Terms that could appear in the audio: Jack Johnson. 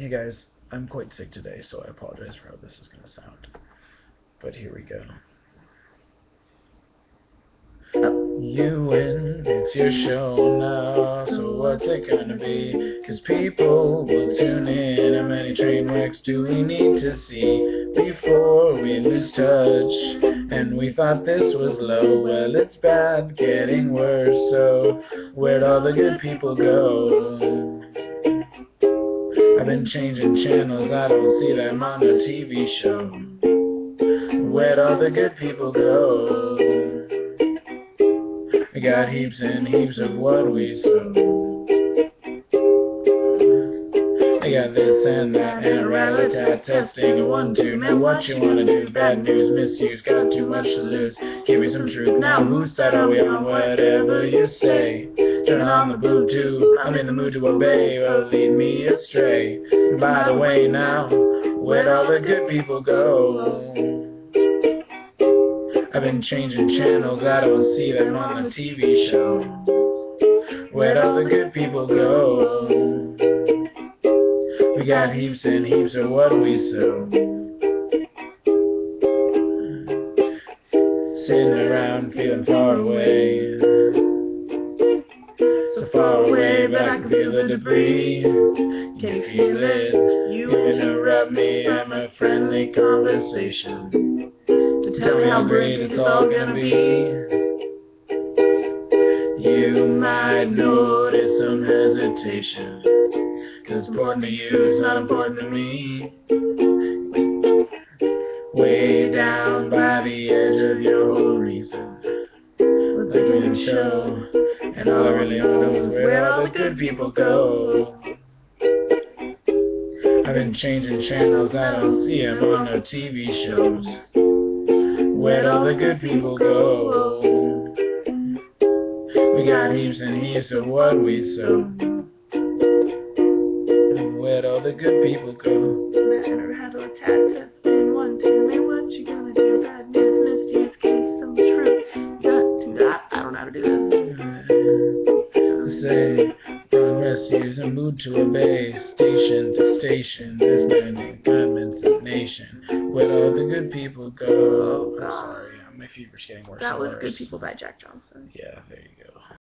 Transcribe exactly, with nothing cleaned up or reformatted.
Hey guys, I'm quite sick today, so I apologize for how this is going to sound. But here we go. You win, it's your show now, so what's it gonna be? Cause people will tune in, how many train wrecks do we need to see before we lose touch? And we thought this was low, well it's bad, getting worse, so where'd all the good people go? I've been changing channels, I don't see them on the T V show. Where'd all the good people go? We got heaps and heaps of what we sow. We got this and that and rat-a-tat testing. One, two, man, what you wanna do? Bad news, misuse, got too much to lose. Give me some truth. Now whose side are we on? Whatever you say. Turn on the Bluetooth. I'm in the mood to obey. Well, lead me astray. By the way, now, where'd all the good people go? I've been changing channels, I don't see them on the T V show. Where'd all the good people go? We got heaps and heaps of what we sow. Sitting around feeling far away. So far away, but I can feel the debris. Can you feel it? You interrupt me, I'm a friendly conversation. Tell me how great it's all gonna be. You might notice some hesitation, cause important to you is not important to me. Way down by the edge of your whole reason, with the green show, and all I really wanna know is where all the good people go. I've been changing channels, I don't see them on no T V shows. Where'd all the good people go? We got heaps and heaps of what we sow. Where'd all the good people go? Matter rattle tat testing one two three. What you gonna do? Bad news, misuse, case some truth. You got to I don't know how to do this. Say run, rescues and mood to obey. Station to station, this man government to nation. Where'd all the good people go? Oh, I'm sorry, my fever's getting worse. That was Good People by Jack Johnson. Yeah, there you go.